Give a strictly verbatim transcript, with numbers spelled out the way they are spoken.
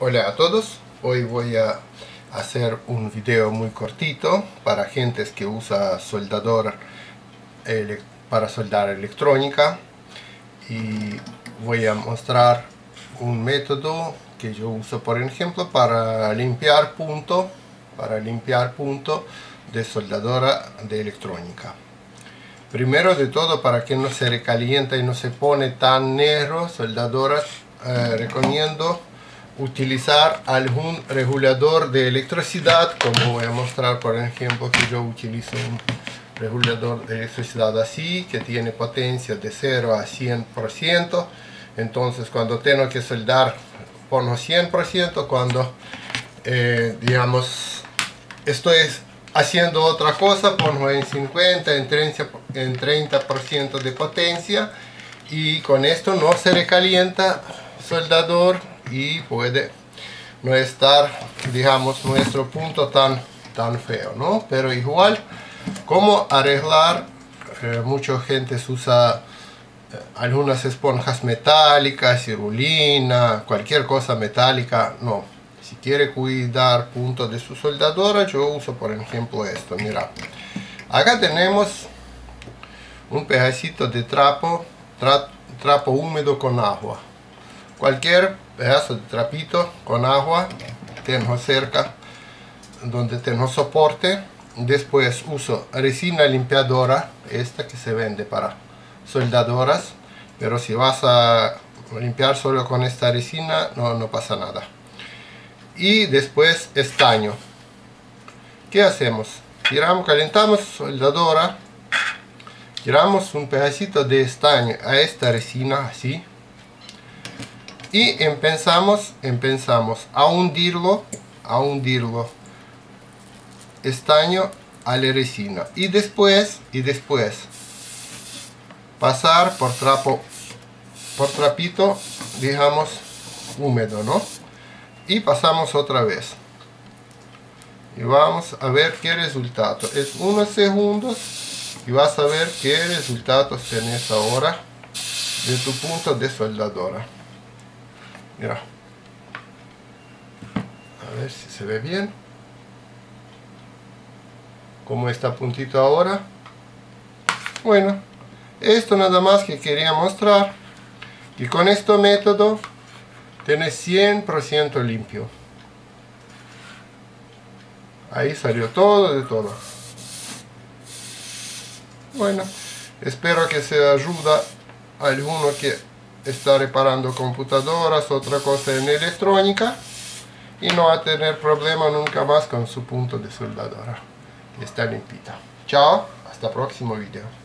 Hola a todos, hoy voy a hacer un video muy cortito para gentes que usa soldador para soldar electrónica, y voy a mostrar un método que yo uso, por ejemplo, para limpiar punto para limpiar punto de soldadora de electrónica. Primero de todo, para que no se recalienta y no se pone tan negro soldadora, eh, recomiendo utilizar algún regulador de electricidad, como voy a mostrar. Por ejemplo, que yo utilizo un regulador de electricidad así, que tiene potencia de cero a cien por ciento. Entonces, cuando tengo que soldar, pongo cien por ciento. Cuando eh, digamos estoy haciendo otra cosa, pongo en cincuenta, en treinta, en treinta por ciento de potencia, y con esto no se recalienta soldador y puede no estar, digamos, nuestro punto tan tan feo, ¿no? Pero igual, como arreglar, eh, mucha gente usa eh, algunas esponjas metálicas, cirulina, cualquier cosa metálica. No, si quiere cuidar punto de su soldadora, yo uso, por ejemplo, esto. Mira, acá tenemos un pedacito de trapo tra, trapo húmedo con agua. Cualquier pedazo de trapito con agua tengo cerca donde tengo soporte. Después uso resina limpiadora, esta que se vende para soldadoras, pero si vas a limpiar solo con esta resina no, no pasa nada. Y después estaño. ¿Qué hacemos? Tiramos, calentamos soldadora, tiramos un pedacito de estaño a esta resina así, y empezamos, empezamos a hundirlo, a hundirlo, estaño a la resina, y después, y después pasar por trapo, por trapito, digamos, húmedo, ¿no? Y pasamos otra vez, y vamos a ver qué resultado. Es unos segundos, y vas a ver qué resultados tenés ahora de tu punto de soldadora. Mira, a ver si se ve bien como está puntito ahora. Bueno, esto nada más que quería mostrar, y con este método tenés cien por ciento limpio. Ahí salió todo de todo. Bueno, espero que se ayuda a alguno que está reparando computadoras, otra cosa en electrónica, y no va a tener problema nunca más con su punto de soldadora. Está limpita. Chao, hasta el próximo video.